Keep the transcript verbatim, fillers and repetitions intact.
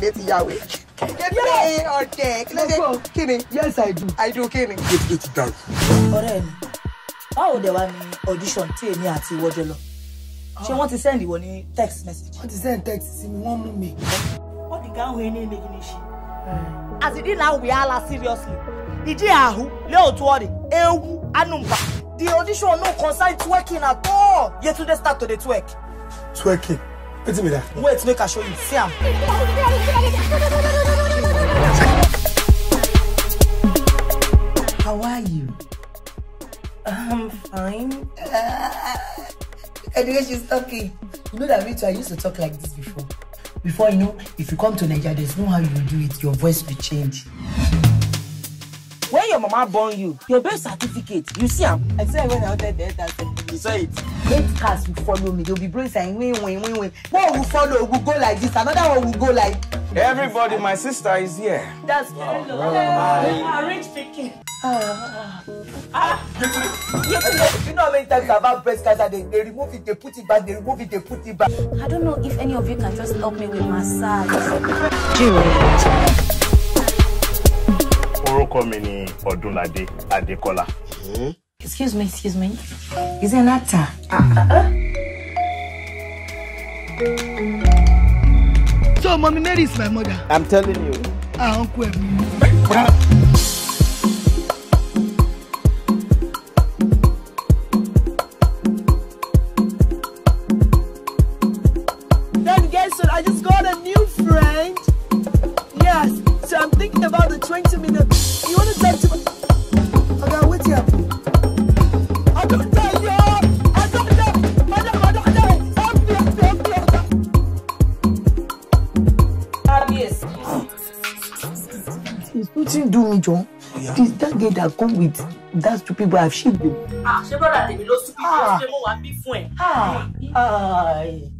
today to Yahweh. Get me or take. Let's go. Kenny. Yes, I do. I do, Kenny. Get it down. Alright. How would they want me audition to me at Wojolo? She wants to send you a text message. What is that text? In one moment. What the guy we need making issue? As it is now, we are all seriously. Did you ahu? Leo Tuari. Ewu Anumba. The audition no concern twerking at all. Yet today start to the twerk. Twerking. Wait a minute. Wait, make I show you. See him. How are you? I'm fine. Uh, Anyway, she's talking. You know that me too, I used to talk like this before. Before you know, if you come to Nigeria, there's no how you will do it. Your voice will change. When your mama born you, your birth certificate, you see them? I saw it when I wanted the head. You saw it? Eight cars will follow me. They'll be brave saying, win, win, win, win. One will follow, will go like this. Another one will go like... Everybody, my sister is here. That's good. Oh, hello. Hello. Arrange picking. Ah, ah. You, you know how many times about breast cancer, they, they remove it, they put it back, they remove it, they put it back. I don't know if any of you can just help me with massage. Hmm? Excuse me, excuse me. He's an actor. Ah. So, Mommy Mary is my mother. I'm telling you. Ah, Uncle Emmy. I just got a new friend. Yes, so I'm thinking about the twenty minutes. You want to talk to me? Okay, wait here. I don't tell you. I don't tell you. I don't tell you. John. Is that girl that come with that stupid boy? I've shaved him. Ah, she brought that baby. Those stupid boys, they won't be fine. Ah, ah.